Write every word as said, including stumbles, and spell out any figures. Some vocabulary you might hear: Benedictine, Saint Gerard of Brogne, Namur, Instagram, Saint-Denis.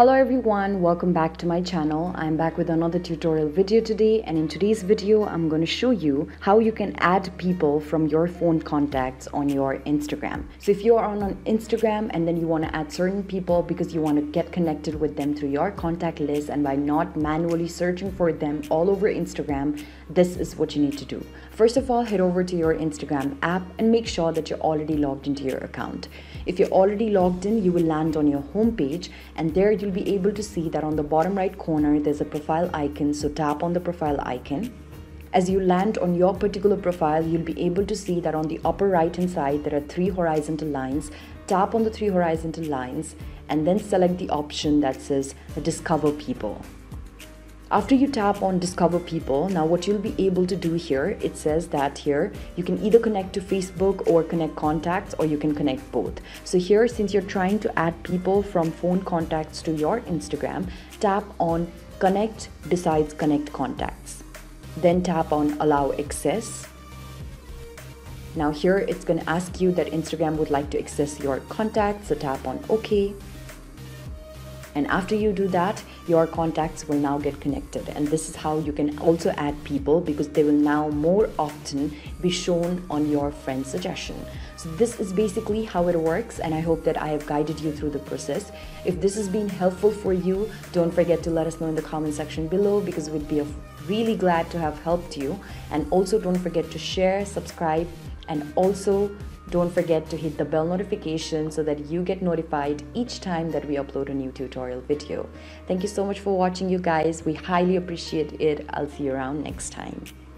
Hello everyone, welcome back to my channel. I'm back with another tutorial video today, and in today's video I'm going to show you how you can add people from your phone contacts on your Instagram. So if you're on Instagram and then you want to add certain people because you want to get connected with them through your contact list and by not manually searching for them all over Instagram, this is what you need to do. First of all, head over to your Instagram app and make sure that you're already logged into your account. If you're already logged in, you will land on your home page, and there you'll be able to see that on the bottom right corner there's a profile icon. So tap on the profile icon. As you land on your particular profile, you'll be able to see that on the upper right hand side there are three horizontal lines. Tap on the three horizontal lines and then select the option that says Discover People. After you tap on Discover People, now what you'll be able to do here, it says that here you can either connect to Facebook or connect contacts, or you can connect both. So here, since you're trying to add people from phone contacts to your Instagram, tap on Connect, Decides Connect Contacts. Then tap on Allow Access. Now here it's going to ask you that Instagram would like to access your contacts, so tap on OK. And after you do that, your contacts will now get connected. And this is how you can also add people, because they will now more often be shown on your friend's suggestion. So this is basically how it works, and I hope that I have guided you through the process. If this has been helpful for you, don't forget to let us know in the comment section below, because we'd be really glad to have helped you. And also don't forget to share, subscribe, and also don't forget to hit the bell notification so that you get notified each time that we upload a new tutorial video. Thank you so much for watching, you guys. We highly appreciate it. I'll see you around next time.